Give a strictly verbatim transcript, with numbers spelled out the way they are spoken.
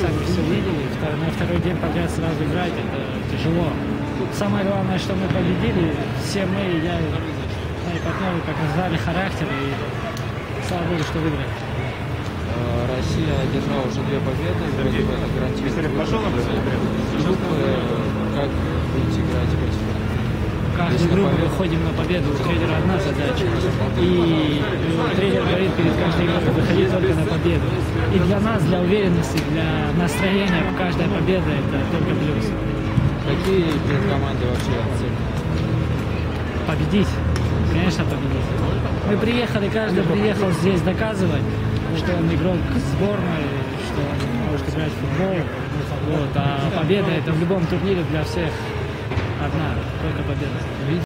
сами все видели, на второй день подряд сразу играть, это тяжело. Самое главное, что мы победили, все мы, я и партнеры показали характер, и слава Богу, что выиграли. Россия одержала уже две победы, вроде бы это гарантирует. Пошел на как будете играть против? Каждую игру мы выходим на победу, у тренера одна задача. И тренер говорит перед каждой игрой, выходи только на победу. И для нас, для уверенности, для настроения, каждая победа это только плюс. Какие перед командой вообще цели? Победить. Конечно, победить. Мы приехали, каждый приехал здесь доказывать, что он игрок сборной, что он может играть в футбол. Вот. А победа это в любом турнире для всех. Одна, только победа.